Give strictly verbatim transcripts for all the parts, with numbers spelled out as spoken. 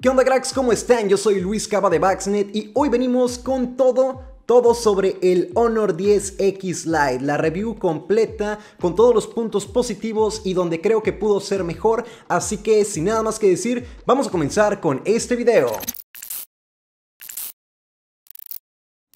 ¿Qué onda, cracks? ¿Cómo están? Yo soy Luis Cava de Baxnet y hoy venimos con todo, todo sobre el Honor diez X Lite, la review completa con todos los puntos positivos y donde creo que pudo ser mejor, así que sin nada más que decir, vamos a comenzar con este video.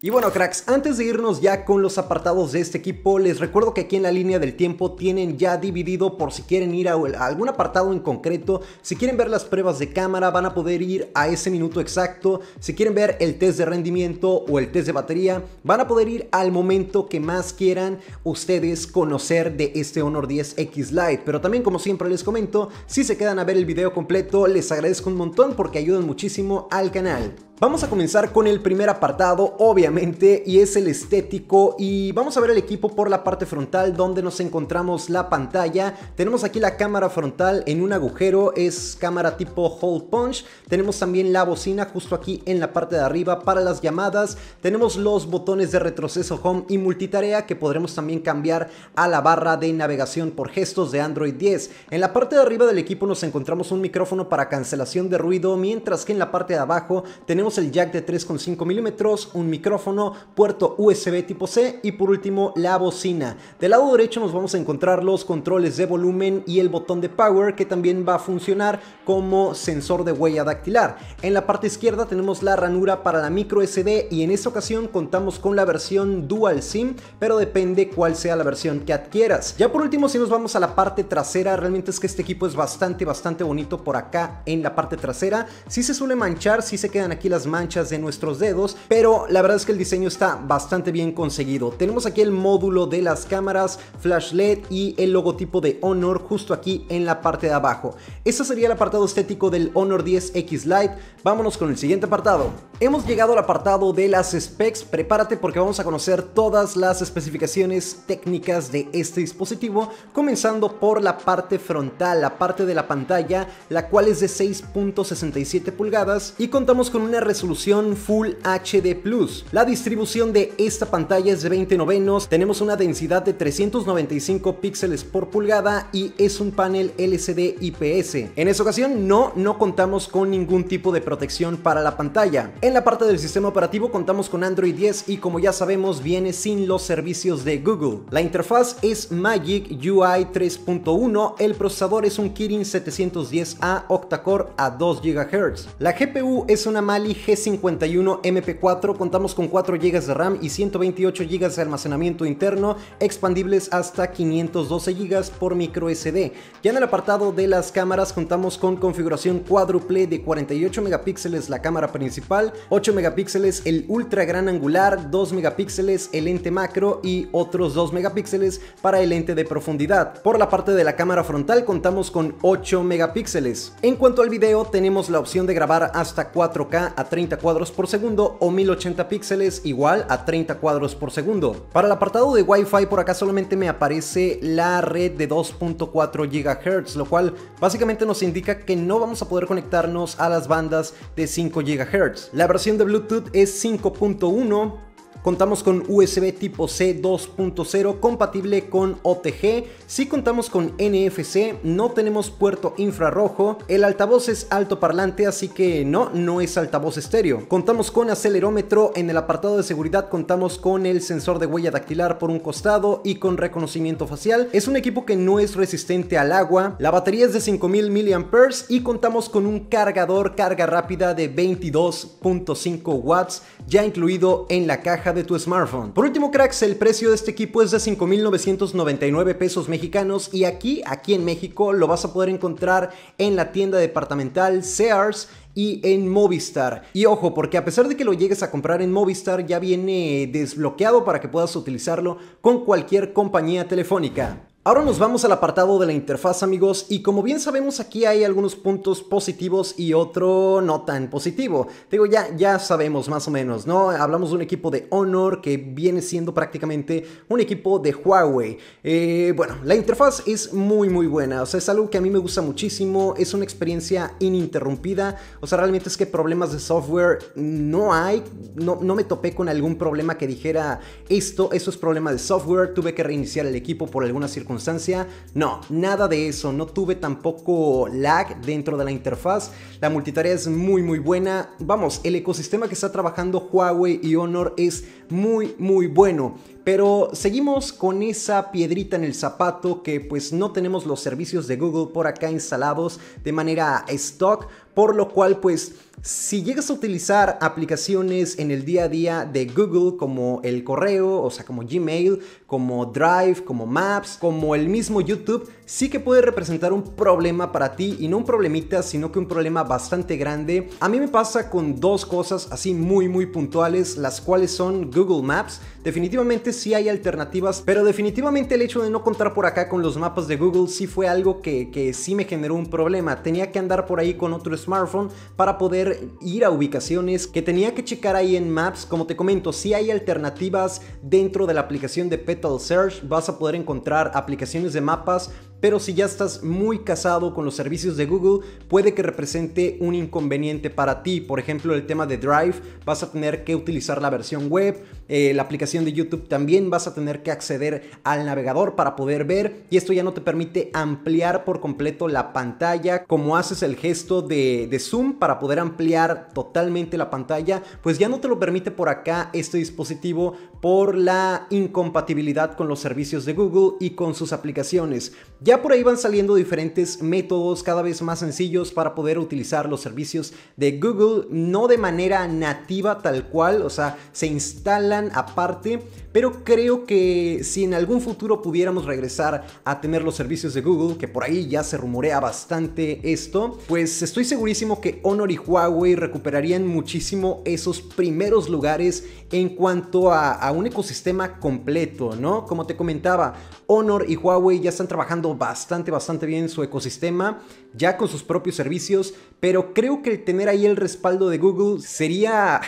Y bueno, cracks, antes de irnos ya con los apartados de este equipo, les recuerdo que aquí en la línea del tiempo tienen ya dividido por si quieren ir a algún apartado en concreto. Si quieren ver las pruebas de cámara van a poder ir a ese minuto exacto. Si quieren ver el test de rendimiento o el test de batería van a poder ir al momento que más quieran ustedes conocer de este Honor diez X Lite. Pero también, como siempre les comento, si se quedan a ver el video completo les agradezco un montón porque ayudan muchísimo al canal. Vamos a comenzar con el primer apartado, obviamente, y es el estético, y vamos a ver el equipo por la parte frontal donde nos encontramos la pantalla. Tenemos aquí la cámara frontal en un agujero, es cámara tipo hole punch. Tenemos también la bocina justo aquí en la parte de arriba para las llamadas. Tenemos los botones de retroceso, home y multitarea que podremos también cambiar a la barra de navegación por gestos de Android diez. En la parte de arriba del equipo nos encontramos un micrófono para cancelación de ruido, mientras que en la parte de abajo tenemos el jack de tres punto cinco milímetros, un micrófono, puerto U S B tipo C y por último la bocina. Del lado derecho nos vamos a encontrar los controles de volumen y el botón de power que también va a funcionar como sensor de huella dactilar. En la parte izquierda tenemos la ranura para la micro S D y en esta ocasión contamos con la versión dual SIM, pero depende cuál sea la versión que adquieras. Ya por último, si nos vamos a la parte trasera, realmente es que este equipo es bastante bastante bonito por acá en la parte trasera. Si se suele manchar, si se quedan aquí las manchas de nuestros dedos, pero la verdad es que el diseño está bastante bien conseguido. Tenemos aquí el módulo de las cámaras, flash L E D y el logotipo de Honor justo aquí en la parte de abajo. Este sería el apartado estético del Honor diez X Lite. Vámonos con el siguiente apartado. Hemos llegado al apartado de las specs. Prepárate porque vamos a conocer todas las especificaciones técnicas de este dispositivo, comenzando por la parte frontal, la parte de la pantalla, la cual es de seis punto sesenta y siete pulgadas y contamos con una resolución Full H D plus. La distribución de esta pantalla es de veinte novenos, tenemos una densidad de trescientos noventa y cinco píxeles por pulgada y es un panel L C D I P S. En esta ocasión no, no contamos con ningún tipo de protección para la pantalla. En la parte del sistema operativo contamos con Android diez y, como ya sabemos, viene sin los servicios de Google. La interfaz es Magic U I tres punto uno, el procesador es un Kirin setecientos diez A octa-core a dos gigahercios. La G P U es una Mali G cincuenta y uno M P cuatro, contamos con cuatro gigas de RAM y ciento veintiocho gigas de almacenamiento interno, expandibles hasta quinientos doce gigas por micro S D. Ya en el apartado de las cámaras contamos con configuración cuádruple de cuarenta y ocho megapíxeles la cámara principal, ocho megapíxeles el ultra gran angular, dos megapíxeles el lente macro y otros dos megapíxeles para el lente de profundidad. Por la parte de la cámara frontal contamos con ocho megapíxeles. En cuanto al video, tenemos la opción de grabar hasta cuatro K a treinta cuadros por segundo o mil ochenta píxeles igual a treinta cuadros por segundo. Para el apartado de Wi-Fi, por acá solamente me aparece la red de dos punto cuatro gigahercios, lo cual básicamente nos indica que no vamos a poder conectarnos a las bandas de cinco gigahercios. La versión de Bluetooth es cinco punto uno. Contamos con U S B tipo C dos punto cero compatible con O T G, sí contamos con N F C, no tenemos puerto infrarrojo, el altavoz es altoparlante, así que no, no es altavoz estéreo. Contamos con acelerómetro, en el apartado de seguridad contamos con el sensor de huella dactilar por un costado y con reconocimiento facial. Es un equipo que no es resistente al agua, la batería es de cinco mil miliamperios hora y contamos con un cargador carga rápida de veintidós punto cinco watts ya incluido en la caja de tu smartphone. Por último, cracks, el precio de este equipo es de cinco mil novecientos noventa y nueve pesos mexicanos y aquí, aquí en México lo vas a poder encontrar en la tienda departamental Sears y en Movistar. Y ojo, porque a pesar de que lo llegues a comprar en Movistar, ya viene desbloqueado para que puedas utilizarlo con cualquier compañía telefónica. Ahora nos vamos al apartado de la interfaz, amigos, y como bien sabemos aquí hay algunos puntos positivos y otro no tan positivo. Digo, ya, ya sabemos más o menos, ¿no? Hablamos de un equipo de Honor que viene siendo prácticamente un equipo de Huawei. Eh, bueno, la interfaz es muy muy buena, o sea, es algo que a mí me gusta muchísimo, es una experiencia ininterrumpida, o sea, realmente es que problemas de software no hay, no, no me topé con algún problema que dijera esto, eso es problema de software, tuve que reiniciar el equipo por alguna circunstancia constancia. No, nada de eso, no tuve tampoco lag dentro de la interfaz, la multitarea es muy muy buena. Vamos, el ecosistema que está trabajando Huawei y Honor es muy muy bueno. Pero seguimos con esa piedrita en el zapato que pues no tenemos los servicios de Google por acá instalados de manera stock, por lo cual pues si llegas a utilizar aplicaciones en el día a día de Google como el correo, o sea como Gmail, como Drive, como Maps, como el mismo YouTube, sí que puede representar un problema para ti, y no un problemita sino que un problema bastante grande. A mí me pasa con dos cosas así muy muy puntuales, las cuales son Google Maps. Definitivamente sí hay alternativas, pero definitivamente el hecho de no contar por acá con los mapas de Google sí fue algo que, que sí me generó un problema. Tenía que andar por ahí con otro smartphone para poder ir a ubicaciones que tenía que checar ahí en Maps. Como te comento, si hay alternativas dentro de la aplicación de Petal Search, vas a poder encontrar aplicaciones de mapas, pero si ya estás muy casado con los servicios de Google, puede que represente un inconveniente para ti. Por ejemplo, el tema de Drive, vas a tener que utilizar la versión web, eh, la aplicación de YouTube también vas a tener que acceder al navegador para poder ver, y esto ya no te permite ampliar por completo la pantalla. Como haces el gesto de, de zoom para poder ampliar totalmente la pantalla, pues ya no te lo permite por acá este dispositivo por la incompatibilidad con los servicios de Google y con sus aplicaciones. Ya Ya por ahí van saliendo diferentes métodos cada vez más sencillos para poder utilizar los servicios de Google, no de manera nativa tal cual, o sea, se instalan aparte, pero creo que si en algún futuro pudiéramos regresar a tener los servicios de Google, que por ahí ya se rumorea bastante esto, pues estoy segurísimo que Honor y Huawei recuperarían muchísimo esos primeros lugares en cuanto a, a un ecosistema completo, ¿no? Como te comentaba, Honor y Huawei ya están trabajando bastante, bastante bien su ecosistema, ya con sus propios servicios, pero creo que tener ahí el respaldo de Google sería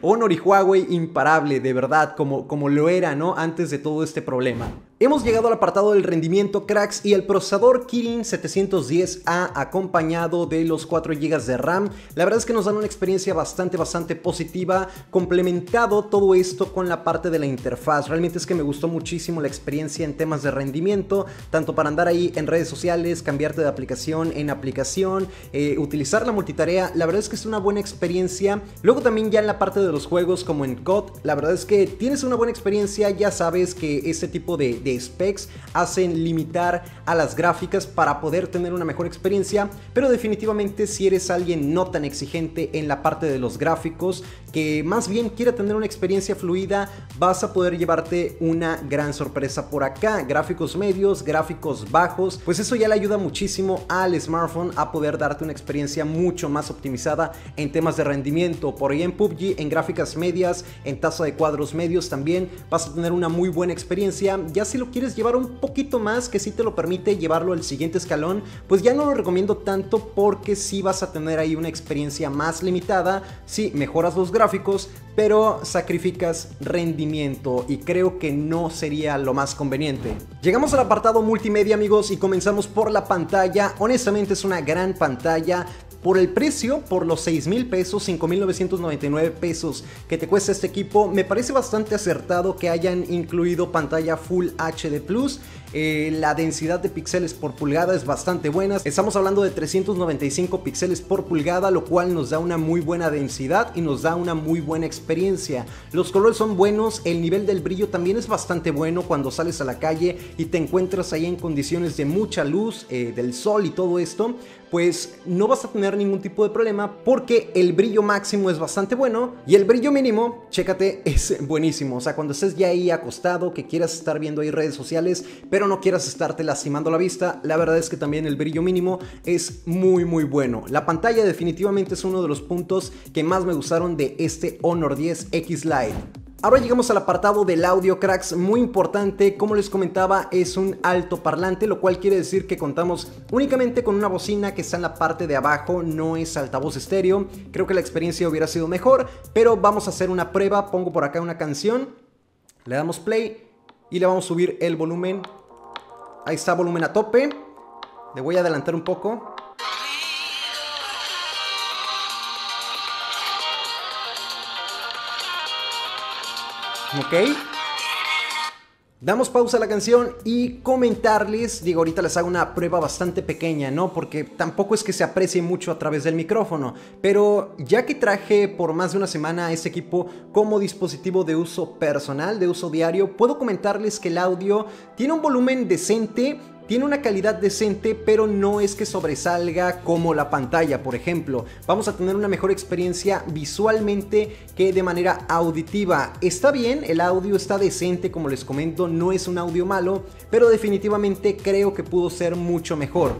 Honor y Huawei imparable, de verdad, como, como lo era, ¿no? Antes de todo este problema. Hemos llegado al apartado del rendimiento, cracks, y el procesador Kirin setecientos diez A acompañado de los cuatro gigas de RAM. La verdad es que nos dan una experiencia bastante, bastante positiva, complementado todo esto con la parte de la interfaz. Realmente es que me gustó muchísimo la experiencia en temas de rendimiento, tanto para andar ahí en redes sociales, cambiarte de aplicación en aplicación, eh, utilizar la multitarea. La verdad es que es una buena experiencia. Luego también ya en la parte de los juegos como en C O D, la verdad es que tienes una buena experiencia, ya sabes que este tipo de... de specs hacen limitar a las gráficas para poder tener una mejor experiencia, pero definitivamente si eres alguien no tan exigente en la parte de los gráficos, que más bien quiera tener una experiencia fluida, vas a poder llevarte una gran sorpresa por acá. Gráficos medios, gráficos bajos, pues eso ya le ayuda muchísimo al smartphone a poder darte una experiencia mucho más optimizada en temas de rendimiento. Por ahí en P U B G, en gráficas medias, en tasa de cuadros medios también vas a tener una muy buena experiencia. Ya si lo quieres llevar un poquito más, que sí te lo permite llevarlo al siguiente escalón, pues ya no lo recomiendo tanto, porque sí vas a tener ahí una experiencia más limitada. Sí, mejoras los gráficos, pero sacrificas rendimiento, y creo que no sería lo más conveniente. Llegamos al apartado multimedia, amigos, y comenzamos por la pantalla. Honestamente es una gran pantalla. Por el precio, por los seis mil pesos, cinco mil novecientos noventa y nueve pesos que te cuesta este equipo, me parece bastante acertado que hayan incluido pantalla Full H D plus. Eh, la densidad de píxeles por pulgada es bastante buena. Estamos hablando de trescientos noventa y cinco píxeles por pulgada, lo cual nos da una muy buena densidad y nos da una muy buena experiencia. Los colores son buenos, el nivel del brillo también es bastante bueno cuando sales a la calle y te encuentras ahí en condiciones de mucha luz, eh, del sol y todo esto. Pues no vas a tener ningún tipo de problema, porque el brillo máximo es bastante bueno y el brillo mínimo, chécate, es buenísimo. O sea, cuando estés ya ahí acostado, que quieras estar viendo ahí redes sociales, pero no quieras estarte lastimando la vista, la verdad es que también el brillo mínimo es muy muy bueno. La pantalla definitivamente es uno de los puntos que más me gustaron de este Honor diez X Lite. Ahora llegamos al apartado del audio, cracks, muy importante. Como les comentaba, es un altoparlante, lo cual quiere decir que contamos únicamente con una bocina que está en la parte de abajo, no es altavoz estéreo. Creo que la experiencia hubiera sido mejor, pero vamos a hacer una prueba. Pongo por acá una canción, le damos play y le vamos a subir el volumen. Ahí está, volumen a tope. Le voy a adelantar un poco. Ok, Damos pausa a la canción y comentarles, digo, ahorita les hago una prueba bastante pequeña, ¿no? Porque tampoco es que se aprecie mucho a través del micrófono, pero ya que traje por más de una semana este equipo como dispositivo de uso personal, de uso diario, puedo comentarles que el audio tiene un volumen decente, tiene una calidad decente, pero no es que sobresalga como la pantalla, por ejemplo. Vamos a tener una mejor experiencia visualmente que de manera auditiva. Está bien, el audio está decente, como les comento, no es un audio malo, pero definitivamente creo que pudo ser mucho mejor.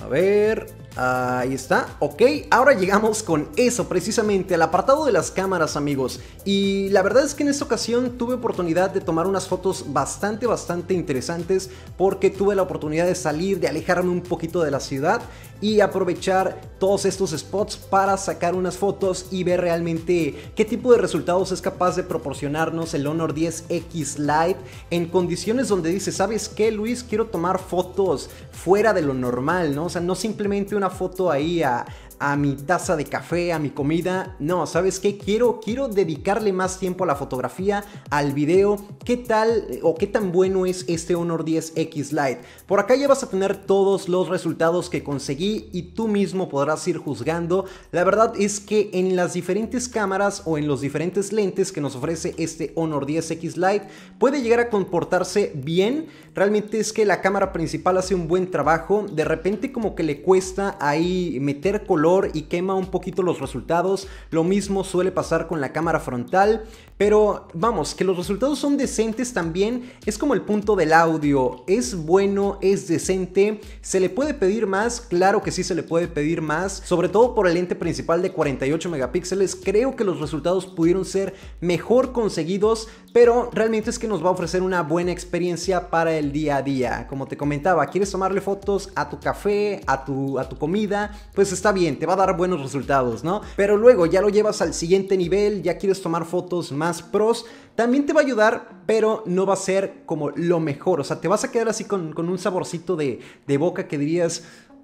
A ver... Ahí está, ok, ahora llegamos con eso precisamente al apartado de las cámaras, amigos. Y la verdad es que en esta ocasión tuve oportunidad de tomar unas fotos bastante, bastante interesantes, porque tuve la oportunidad de salir, de alejarme un poquito de la ciudad y aprovechar todos estos spots para sacar unas fotos y ver realmente qué tipo de resultados es capaz de proporcionarnos el Honor diez X Lite en condiciones donde dice, ¿sabes qué, Luis? Quiero tomar fotos fuera de lo normal, ¿no? O sea, no simplemente una foto ahí a, a mi taza de café, a mi comida. No, ¿sabes qué? Quiero, quiero dedicarle más tiempo a la fotografía, al video. ¿Qué tal o qué tan bueno es este Honor diez X Lite? Por acá ya vas a tener todos los resultados que conseguí y tú mismo podrás ir juzgando. La verdad es que en las diferentes cámaras o en los diferentes lentes que nos ofrece este Honor diez X Lite puede llegar a comportarse bien. Realmente es que la cámara principal hace un buen trabajo. De repente como que le cuesta ahí meter color y quema un poquito los resultados. Lo mismo suele pasar con la cámara frontal, pero vamos, que los resultados son decentes también. Es como el punto del audio, es bueno, es decente. ¿Se le puede pedir más? Claro que sí se le puede pedir más, sobre todo por el lente principal de cuarenta y ocho megapíxeles. Creo que los resultados pudieron ser mejor conseguidos, pero realmente es que nos va a ofrecer una buena experiencia para el día a día. Como te comentaba, ¿quieres tomarle fotos a tu café, a tu, a tu comida? Pues está bien, te va a dar buenos resultados, ¿no? Pero luego ya lo llevas al siguiente nivel, ya quieres tomar fotos más pros, también te va a ayudar, pero no va a ser como lo mejor. O sea, te vas a quedar así con, con un saborcito de, de boca que dirías,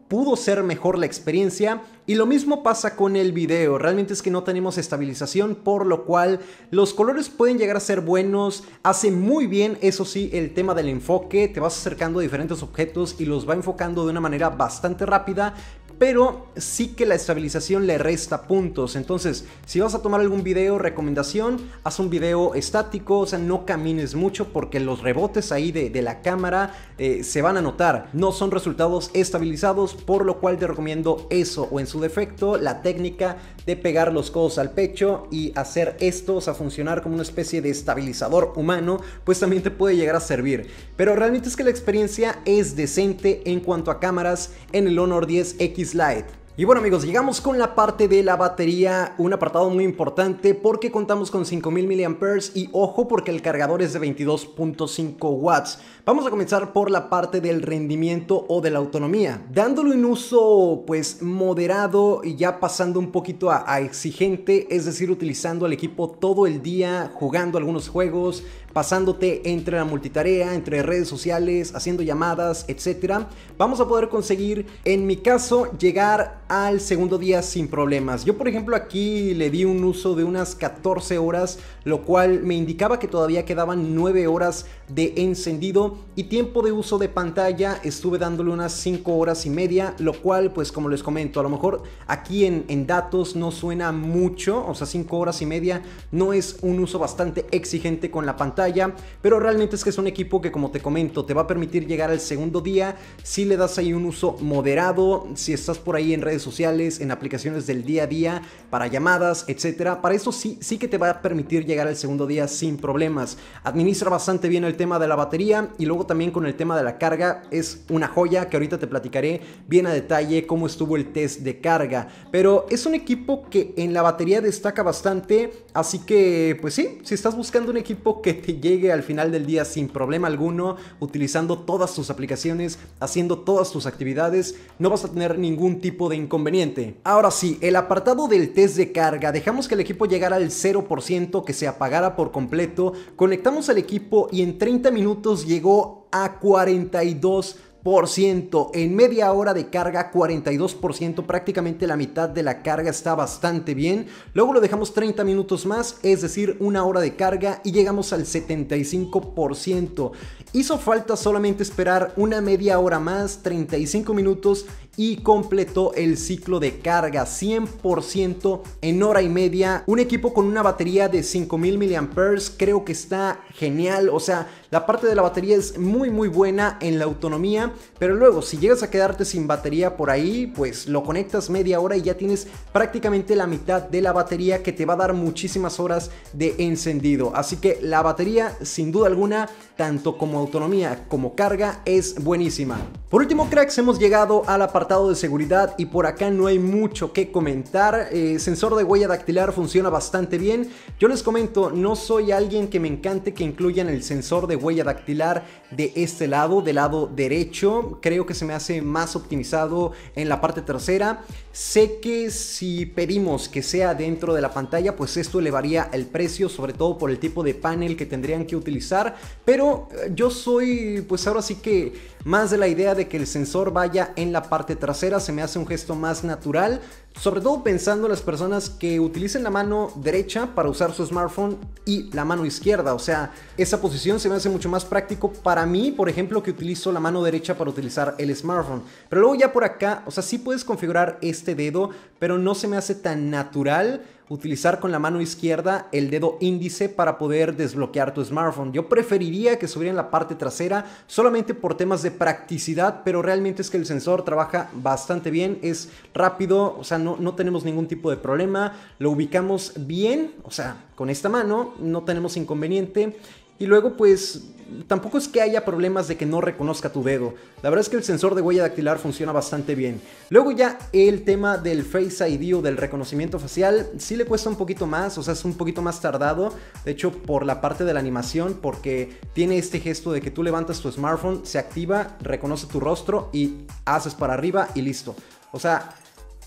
pudo ser mejor la experiencia. Y lo mismo pasa con el video. Realmente es que no tenemos estabilización, por lo cual los colores pueden llegar a ser buenos. Hace muy bien, eso sí, el tema del enfoque. Te vas acercando a diferentes objetos y los va enfocando de una manera bastante rápida, pero sí que la estabilización le resta puntos. Entonces, si vas a tomar algún video, recomendación, haz un video estático. O sea, no camines mucho, porque los rebotes ahí de, de la cámara eh, se van a notar. No son resultados estabilizados, por lo cual te recomiendo eso, o en su defecto la técnica de pegar los codos al pecho y hacer estos a funcionar como una especie de estabilizador humano, pues también te puede llegar a servir. Pero realmente es que la experiencia es decente en cuanto a cámaras en el Honor diez X Lite. Y bueno, amigos, llegamos con la parte de la batería, un apartado muy importante, porque contamos con cinco mil miliamperios hora y ojo, porque el cargador es de veintidós punto cinco watts. Vamos a comenzar por la parte del rendimiento o de la autonomía, dándole un uso pues moderado y ya pasando un poquito a, a exigente, es decir, utilizando el equipo todo el día, jugando algunos juegos, pasándote entre la multitarea, entre redes sociales, haciendo llamadas, etcétera. Vamos a poder conseguir, en mi caso, llegar al segundo día sin problemas. Yo, por ejemplo, aquí le di un uso de unas catorce horas, lo cual me indicaba que todavía quedaban nueve horas de encendido, y tiempo de uso de pantalla estuve dándole unas cinco horas y media, lo cual, pues como les comento, a lo mejor aquí en, en datos no suena mucho. O sea, cinco horas y media no es un uso bastante exigente con la pantalla, pero realmente es que es un equipo que, como te comento, te va a permitir llegar al segundo día si le das ahí un uso moderado, si estás por ahí en redes sociales, en aplicaciones del día a día, para llamadas, etcétera. Para eso sí, sí que te va a permitir llegar al segundo día sin problemas. Administra bastante bien el tema de la batería, y luego también con el tema de la carga es una joya, que ahorita te platicaré bien a detalle cómo estuvo el test de carga. Pero es un equipo que en la batería destaca bastante, así que pues sí, si estás buscando un equipo que te llegue al final del día sin problema alguno, utilizando todas tus aplicaciones, haciendo todas tus actividades, no vas a tener ningún tipo de inconveniente. Ahora sí, el apartado del test de carga, dejamos que el equipo llegara al cero por ciento, que se apagara por completo, conectamos al equipo y en treinta minutos llegó a cuarenta y dos por ciento. ciento en media hora de carga, cuarenta y dos por ciento, prácticamente la mitad de la carga, está bastante bien. Luego lo dejamos treinta minutos más, es decir, una hora de carga, y llegamos al setenta y cinco por ciento. Hizo falta solamente esperar una media hora más, treinta y cinco minutos, y completó el ciclo de carga, cien por ciento en hora y media. Un equipo con una batería de cinco mil miliamperios hora, creo que está genial. O sea, la parte de la batería es muy muy buena en la autonomía, pero luego si llegas a quedarte sin batería por ahí, pues lo conectas media hora y ya tienes prácticamente la mitad de la batería, que te va a dar muchísimas horas de encendido. Así que la batería, sin duda alguna, tanto como autonomía como carga, es buenísima. Por último, cracks, hemos llegado al apartado de seguridad y por acá no hay mucho que comentar. Eh, sensor de huella dactilar funciona bastante bien. Yo les comento, no soy alguien que me encante que incluyan el sensor de huella dactilar de este lado, del lado derecho. Creo que se me hace más optimizado en la parte trasera. Sé que si pedimos que sea dentro de la pantalla, pues esto elevaría el precio, sobre todo por el tipo de panel que tendrían que utilizar, pero yo soy, pues ahora sí que, más de la idea de que el sensor vaya en la parte trasera. Se me hace un gesto más natural, sobre todo pensando en las personas que utilicen la mano derecha para usar su smartphone y la mano izquierda. O sea, esa posición se me hace mucho más práctico para mí, por ejemplo, que utilizo la mano derecha para utilizar el smartphone. Pero luego ya por acá, o sea, sí puedes configurar este dedo, pero no se me hace tan natural utilizar con la mano izquierda el dedo índice para poder desbloquear tu smartphone. Yo preferiría que subiera en la parte trasera, solamente por temas de practicidad, pero realmente es que el sensor trabaja bastante bien, es rápido, o sea, no, no tenemos ningún tipo de problema, lo ubicamos bien, o sea, con esta mano no tenemos inconveniente. Y luego, pues, tampoco es que haya problemas de que no reconozca tu dedo. La verdad es que el sensor de huella dactilar funciona bastante bien. Luego ya el tema del Face I D o del reconocimiento facial, sí le cuesta un poquito más, o sea, es un poquito más tardado. De hecho, por la parte de la animación, porque tiene este gesto de que tú levantas tu smartphone, se activa, reconoce tu rostro y haces para arriba y listo. O sea,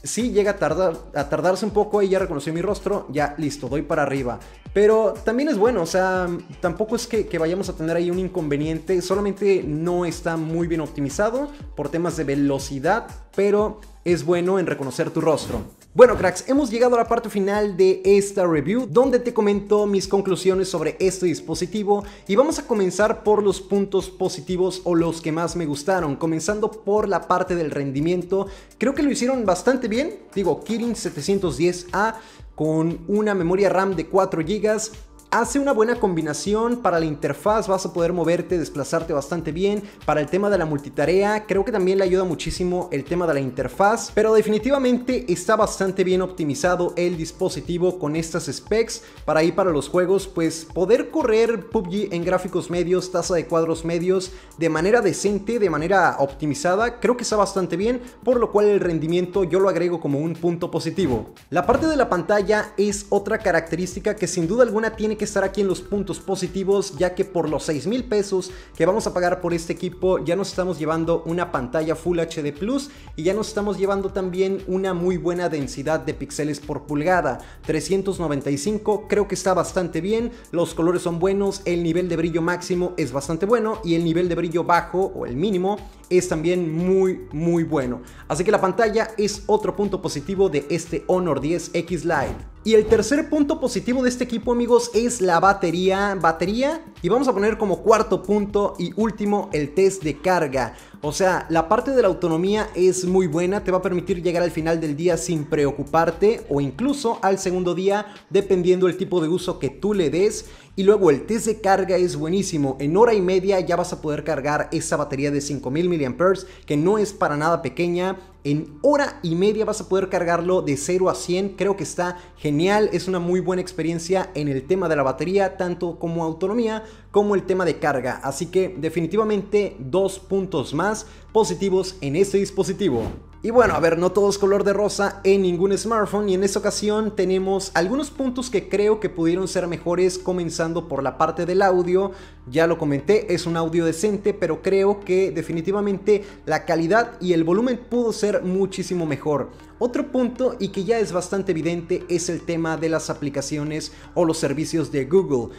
sí llega a tardar, a tardarse un poco, ahí ya reconoció mi rostro, ya listo, doy para arriba. Pero también es bueno, o sea, tampoco es que, que vayamos a tener ahí un inconveniente, solamente no está muy bien optimizado por temas de velocidad, pero es bueno en reconocer tu rostro. Bueno, cracks, hemos llegado a la parte final de esta review, donde te comento mis conclusiones sobre este dispositivo, y vamos a comenzar por los puntos positivos o los que más me gustaron, comenzando por la parte del rendimiento. Creo que lo hicieron bastante bien. Digo, Kirin setecientos diez A con una memoria RAM de cuatro gigas. Hace una buena combinación para la interfaz, vas a poder moverte, desplazarte bastante bien. Para el tema de la multitarea, creo que también le ayuda muchísimo el tema de la interfaz, pero definitivamente está bastante bien optimizado el dispositivo con estas specs. Para ir para los juegos, pues poder correr P U B G en gráficos medios, tasa de cuadros medios, de manera decente, de manera optimizada, creo que está bastante bien, por lo cual el rendimiento yo lo agrego como un punto positivo. La parte de la pantalla es otra característica que sin duda alguna tiene que estar aquí en los puntos positivos, ya que por los seis mil pesos que vamos a pagar por este equipo, ya nos estamos llevando una pantalla Full H D Plus y ya nos estamos llevando también una muy buena densidad de píxeles por pulgada, trescientos noventa y cinco, creo que está bastante bien. Los colores son buenos, el nivel de brillo máximo es bastante bueno y el nivel de brillo bajo o el mínimo es también muy muy bueno, así que la pantalla es otro punto positivo de este Honor diez X Lite. Y el tercer punto positivo de este equipo, amigos, es la batería, batería, y vamos a poner como cuarto punto y último el test de carga. O sea, la parte de la autonomía es muy buena, te va a permitir llegar al final del día sin preocuparte, o incluso al segundo día, dependiendo el tipo de uso que tú le des. Y luego el test de carga es buenísimo, en hora y media ya vas a poder cargar esa batería de cinco mil miliamperios hora, que no es para nada pequeña. En hora y media vas a poder cargarlo de cero a cien, creo que está genial, es una muy buena experiencia en el tema de la batería, tanto como autonomía, como el tema de carga. Así que definitivamente dos puntos más positivos en este dispositivo. Y bueno, a ver, no todo es color de rosa en ningún smartphone, y en esta ocasión tenemos algunos puntos que creo que pudieron ser mejores, comenzando por la parte del audio. Ya lo comenté, es un audio decente, pero creo que definitivamente la calidad y el volumen pudo ser muchísimo mejor. Otro punto, y que ya es bastante evidente, es el tema de las aplicaciones o los servicios de Google.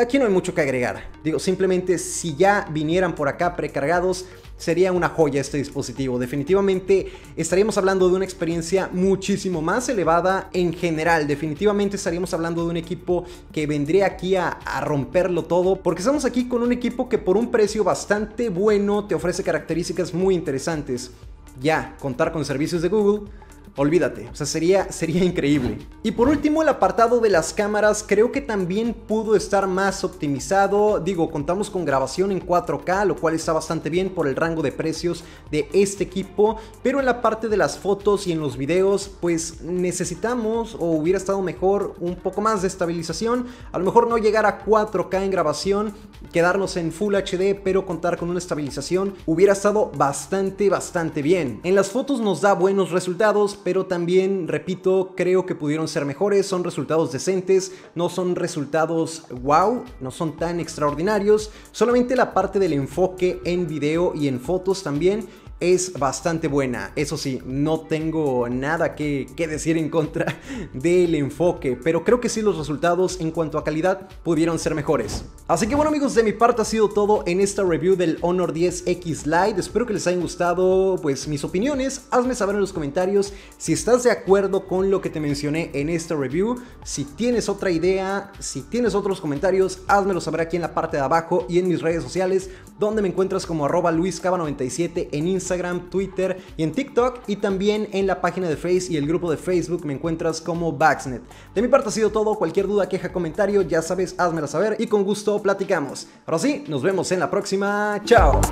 Aquí no hay mucho que agregar, digo, simplemente si ya vinieran por acá precargados, sería una joya este dispositivo. Definitivamente estaríamos hablando de una experiencia muchísimo más elevada en general. Definitivamente estaríamos hablando de un equipo que vendría aquí a, a romperlo todo, porque estamos aquí con un equipo que por un precio bastante bueno te ofrece características muy interesantes. Ya, contar con servicios de Google, olvídate, o sea, sería, sería increíble. Y por último, el apartado de las cámaras creo que también pudo estar más optimizado. Digo, contamos con grabación en cuatro K, lo cual está bastante bien por el rango de precios de este equipo, pero en la parte de las fotos y en los videos, pues necesitamos, o hubiera estado mejor, un poco más de estabilización. A lo mejor no llegar a cuatro K en grabación, quedarnos en Full H D, pero contar con una estabilización hubiera estado bastante, bastante bien. En las fotos nos da buenos resultados, pero pero también, repito, creo que pudieron ser mejores. Son resultados decentes, no son resultados wow, no son tan extraordinarios. Solamente la parte del enfoque en video y en fotos también es bastante buena. Eso sí, no tengo nada que, que decir en contra del enfoque, pero creo que sí los resultados en cuanto a calidad pudieron ser mejores. Así que bueno amigos, de mi parte ha sido todo en esta review del Honor diez X Lite. Espero que les hayan gustado pues mis opiniones. Hazme saber en los comentarios si estás de acuerdo con lo que te mencioné en esta review. Si tienes otra idea, si tienes otros comentarios, házmelo saber aquí en la parte de abajo y en mis redes sociales, donde me encuentras como arroba Luis Cava noventa y siete en Instagram, Instagram, Twitter y en TikTok, y también en la página de Face y el grupo de Facebook me encuentras como VAXNET. De mi parte ha sido todo. Cualquier duda, queja, comentario, ya sabes, házmela saber y con gusto platicamos. Ahora sí, nos vemos en la próxima. Chao.